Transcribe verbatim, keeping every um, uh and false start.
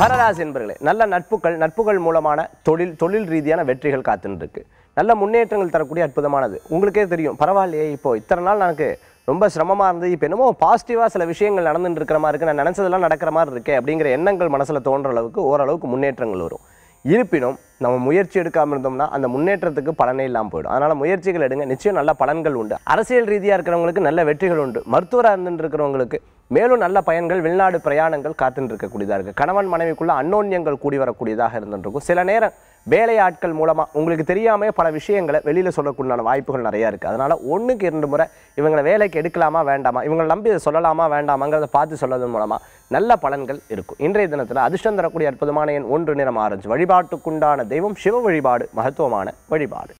தனராசி என்பர்களே, நல்ல நட்புகள், நட்புகள் மூலமான தொழில் தொழில் ரீதியான வெற்றிகள் காத்துருக்கு. நல்ல முன்னேற்றங்கள் தரக்கூடிய அற்புதமானது. உங்களுக்கே தெரியும், பரவாயில்லையே இப்போ இத்தனை நாள் எனக்கு ரொம்ப சிரமமாக இருந்தது, இப்போ என்னமோ பாசிட்டிவாக சில விஷயங்கள் நடந்துட்டு இருக்கிற மாதிரி இருக்குது, நான் நினச்சதெல்லாம் நடக்கிற மாதிரி இருக்கே அப்படிங்கிற எண்ணங்கள் மனசில் தோன்ற அளவுக்கு ஓரளவுக்கு முன்னேற்றங்கள் வரும். இருப்பினும் நம்ம முயற்சி எடுக்காமல் இருந்தோம்னா அந்த முன்னேற்றத்துக்கு பலனே இல்லாமல் போயிடும். அதனால் முயற்சிகள் எடுங்க, நிச்சயம் நல்ல பலன்கள் உண்டு. அரசியல் ரீதியாக இருக்கிறவங்களுக்கு நல்ல வெற்றிகள் உண்டு. மருத்துவராக இருந்துட்டு இருக்கிறவங்களுக்கு மேலும் நல்ல பயன்கள், வெளிநாடு பிரயாணங்கள் காத்துட்டு இருக்கக்கூடியதாக இருக்குது. கணவன் மனைவிக்குள்ள அன்னோன்யங்கள் கூடி வரக்கூடியதாக இருந்துருக்கும். சில நேரம் வேலையாட்கள் மூலமாக உங்களுக்கு தெரியாமல் பல விஷயங்களை வெளியில் சொல்லக்கூடிய வாய்ப்புகள் நிறையா இருக்குது. அதனால் ஒன்றுக்கு இரண்டு முறை இவங்களை வேலைக்கு எடுக்கலாமா வேண்டாமா, இவங்களை நம்பி இதை சொல்லலாமா வேண்டாமாங்கிறத பார்த்து சொல்லதன் மூலமாக நல்ல பலன்கள் இருக்கும். இன்றைய தினத்தில் அதிர்ஷ்டம் தரக்கூடிய அற்புதமான எண் ஒன்று, நிறம் ஆரஞ்சு. வழிபாட்டுக்குண்டான தெய்வம் சிவ வழிபாடு, மகத்துவமான வழிபாடு.